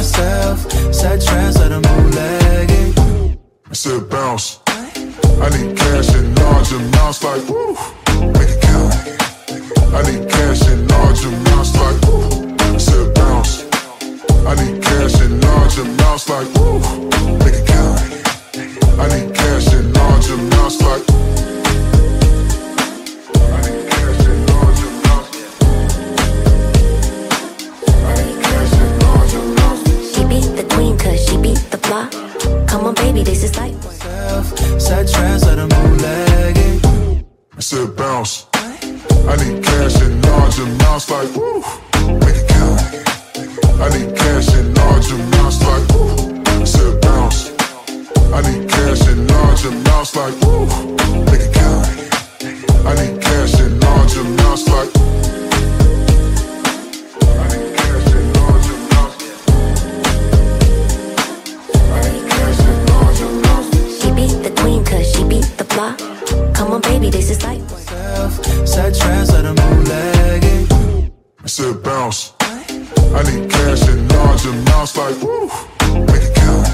myself. Set trends that I'm bootlegging. I said bounce. I need cash in large amounts, like woo, make it count. I need cash in large amounts, like woo. I said bounce. I need cash in large amounts, like woo, make it count. I need cash in large amounts, like come on, baby, this is like set trends that I'm bootlegging. I said bounce. I need cash in large amounts, like woo, make it count. I need cash in large amounts, like woo. I said bounce. I need cash in large amounts, like woo, make it count. I need cash in large amounts, like come on, baby, this is like set trends that I'm bootlegging. I said bounce. I need cash in large amounts, like woo, make it count.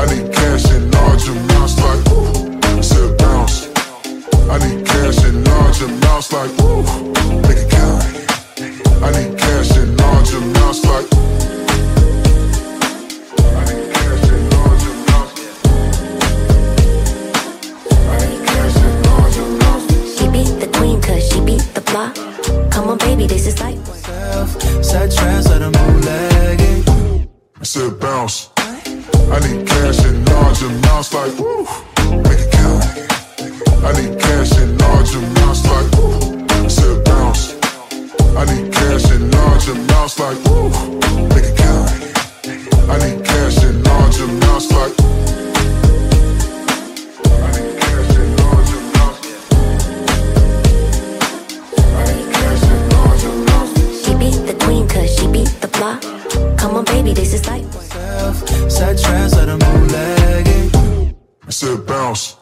I need cash in large amounts, like woo. I said bounce. I need cash in large amounts, like woo, make it count. I need cash in large amounts, like come on, baby, this is like set trends that I'm bootlegging. I said bounce. I need cash in large amounts, like woo, make it count. I need cash in large amounts, like woo. I said bounce. I need cash in large amounts, like woo, make it count. I need cash in large amounts, like come on, baby, this is like set trends that I'm bootlegging. I said bounce.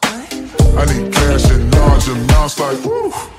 I need cash in large amounts, like woo.